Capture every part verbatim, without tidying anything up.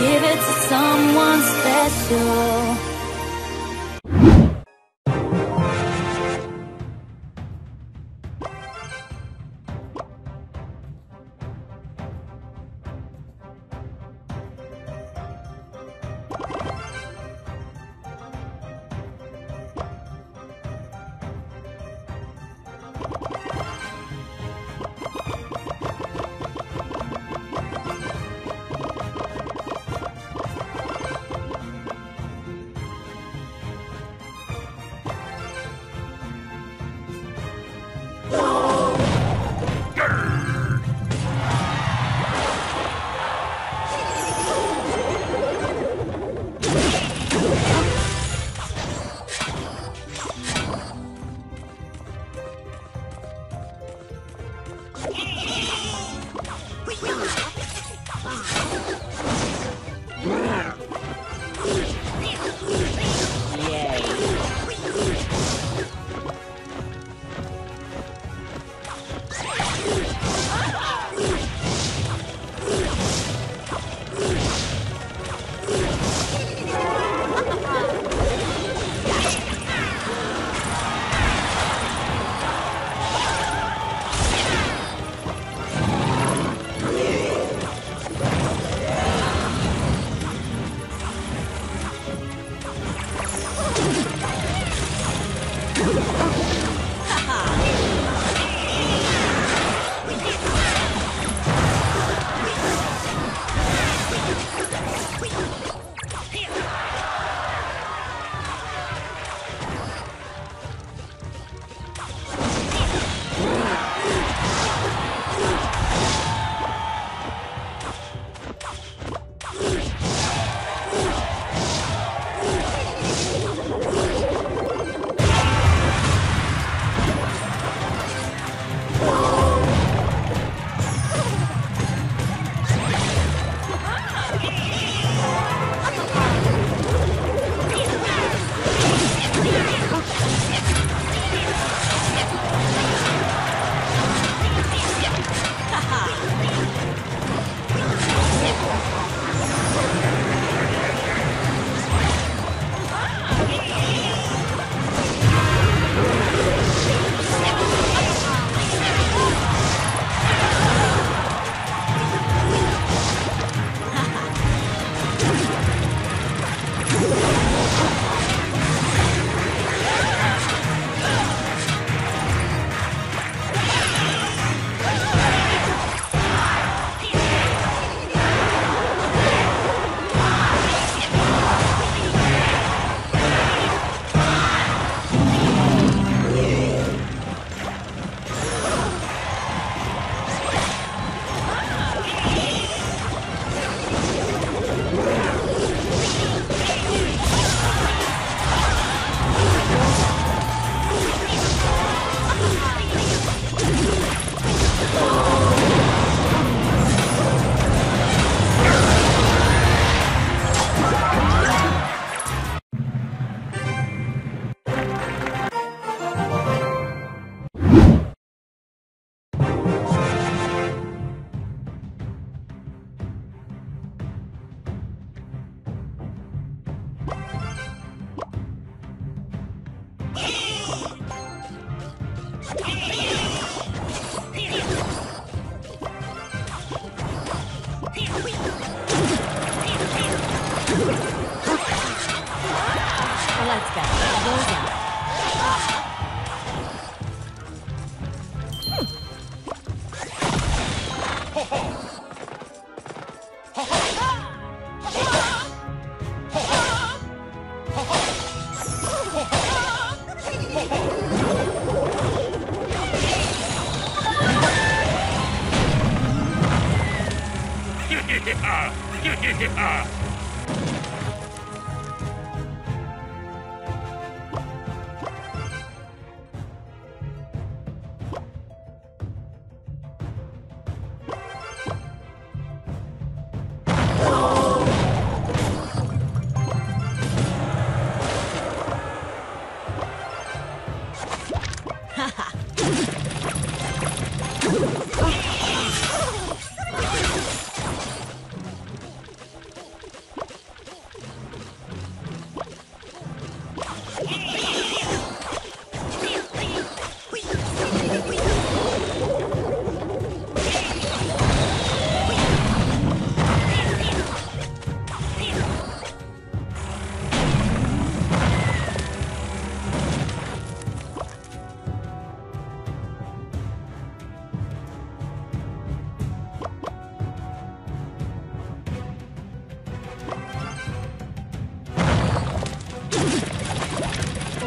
Give it to someone special.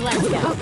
Let's go.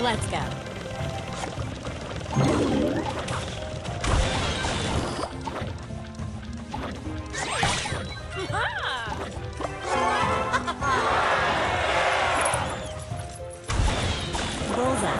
Let's go. Bullseye.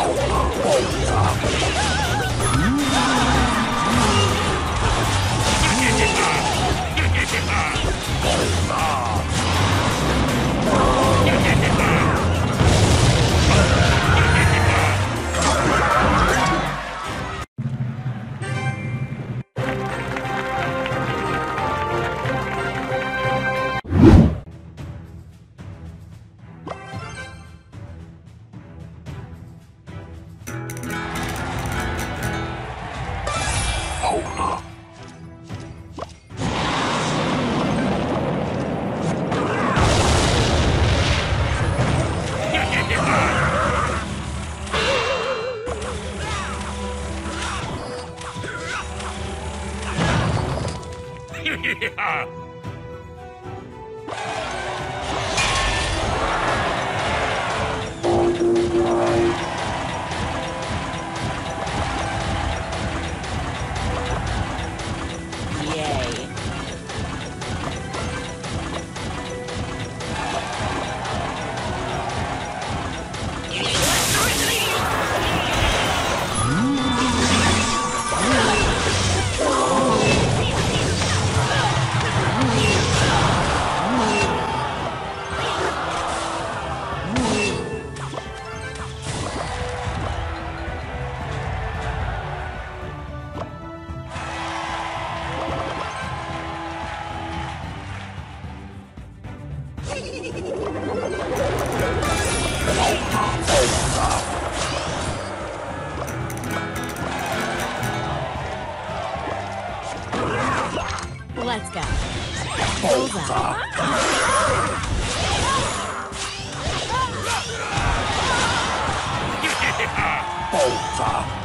Oh, Let's go. Bolta.